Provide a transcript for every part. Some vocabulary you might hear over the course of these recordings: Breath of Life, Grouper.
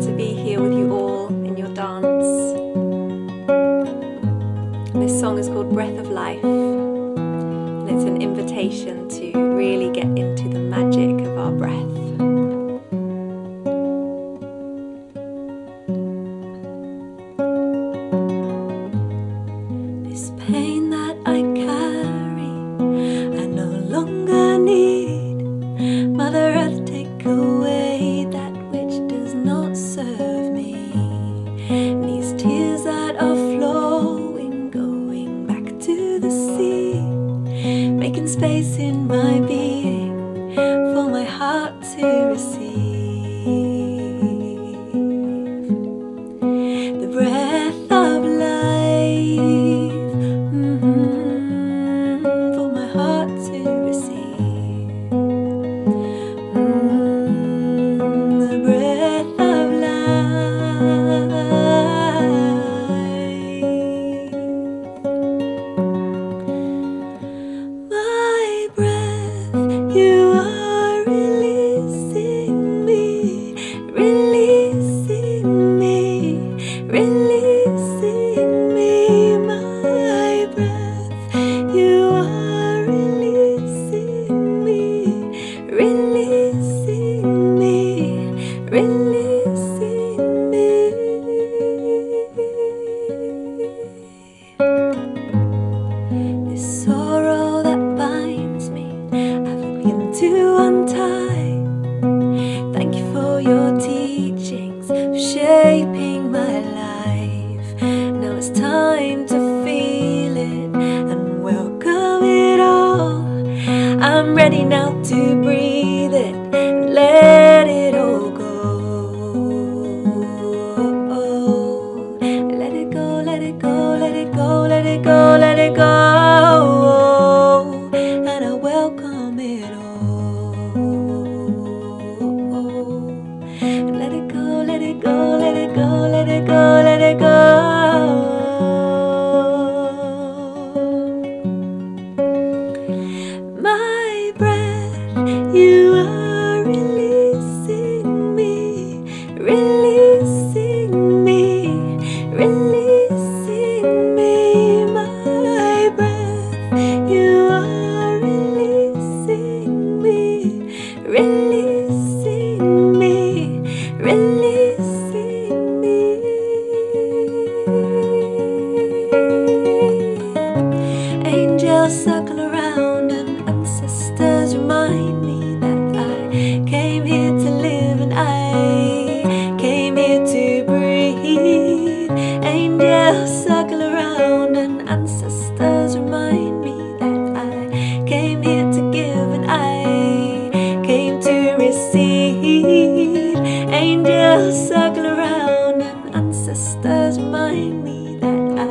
honoured to be here with you all in your dance. This song is called Breath of Life, and it's an invitation to really get into the magic of our breath. Space in my being for my heart to receive the breath of life, for my heart to receive the breath of life. You are releasing me, my breath. You are releasing me. This sorrow that binds me, to untie. Thank you for your teachings, for shaping my life. Now it's time to feel it and welcome it all. I'm ready now to breathe it and let it all go. Let it go, let it go, let it go, let it go, let it go. And I welcome it all. My breath, you are releasing me, my breath, you are releasing me. Angels circle around and ancestors remind me that I came here to live and I came here to breathe. Angels circle around and ancestors remind me that I came here to give and I came to receive. Angels circle around and ancestors remind me that I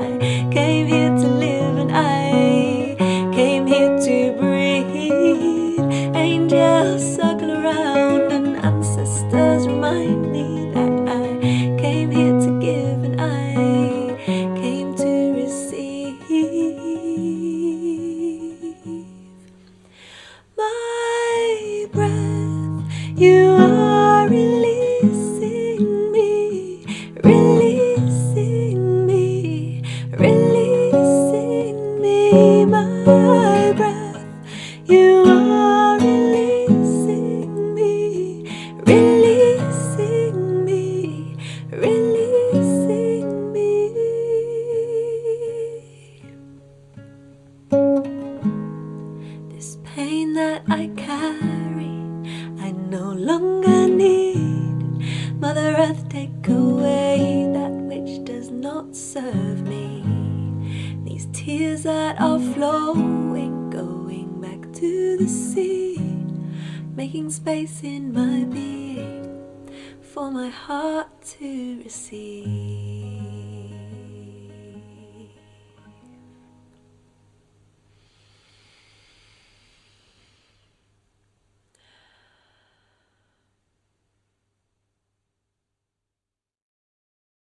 came here to live and I came here to breathe. Angels circle around and ancestors remind me that I came here to give and I came to receive. My breath, you are releasing me, my breath, you are releasing me. This pain that I carry, I no longer need. Mother Earth, take away that which does not serve me. These tears that are flowing, going back to the sea, making space in my being for my heart to receive.